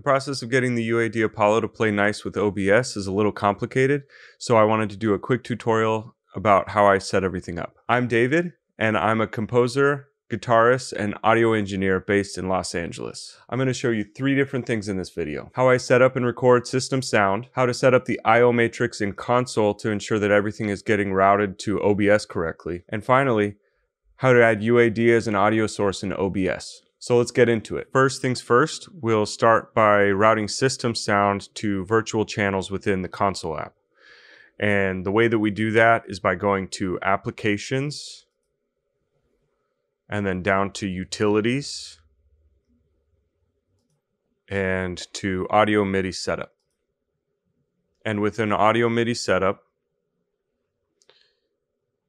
The process of getting the UAD Apollo to play nice with OBS is a little complicated, so I wanted to do a quick tutorial about how I set everything up. I'm David, and I'm a composer, guitarist, and audio engineer based in Los Angeles. I'm going to show you three different things in this video. How I set up and record system sound, how to set up the I/O matrix in console to ensure that everything is getting routed to OBS correctly, and finally, how to add UAD as an audio source in OBS. So let's get into it. First things first, we'll start by routing system sound to virtual channels within the console app. And the way that we do that is by going to Applications, and then down to Utilities, and to Audio MIDI Setup. And within Audio MIDI Setup,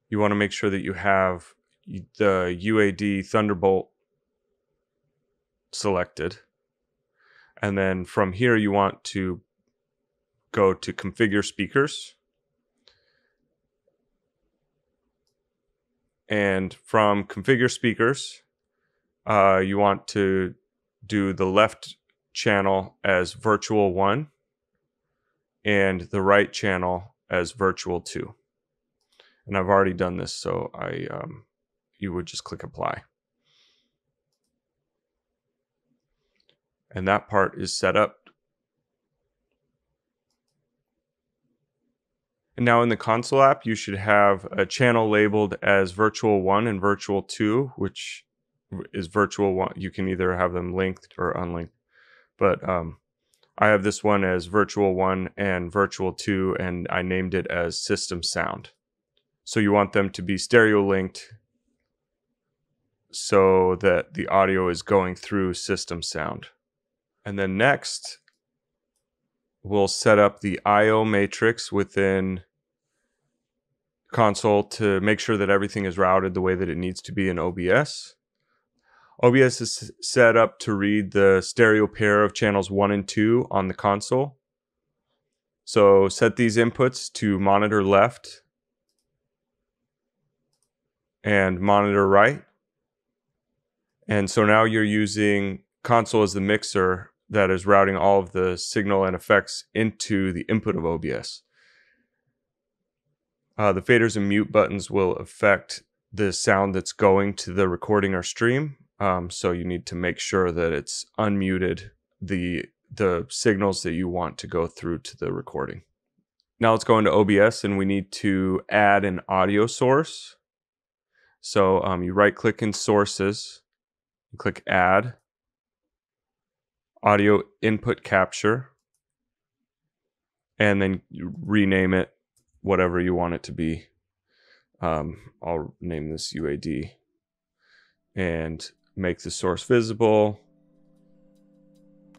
you want to make sure that you have the UAD Thunderbolt selected. And then from here, you want to go to Configure Speakers. And from Configure Speakers, you want to do the left channel as Virtual 1 and the right channel as Virtual 2. And I've already done this, so you would just click Apply. And that part is set up. And now in the console app, you should have a channel labeled as Virtual 1 and Virtual 2, which is Virtual 1. You can either have them linked or unlinked. But I have this one as Virtual 1 and Virtual 2, and I named it as System Sound. So you want them to be stereo linked so that the audio is going through System Sound. And then next, we'll set up the I/O matrix within console to make sure that everything is routed the way that it needs to be in OBS. OBS is set up to read the stereo pair of channels 1 and 2 on the console. So set these inputs to monitor left and monitor right. And so now you're using console as the mixer that is routing all of the signal and effects into the input of OBS. The faders and mute buttons will affect the sound that's going to the recording or stream. So you need to make sure that it's unmuted, the signals that you want to go through to the recording. Now let's go into OBS, and we need to add an audio source. So you right click in Sources, you click Add. Audio input capture, and then you rename it whatever you want it to be. I'll name this UAD and make the source visible.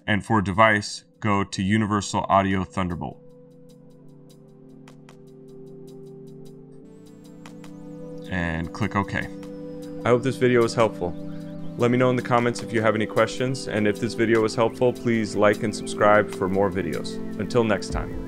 And for device, go to Universal Audio Thunderbolt. And click OK. I hope this video was helpful. Let me know in the comments if you have any questions, and if this video was helpful, please like and subscribe for more videos. Until next time.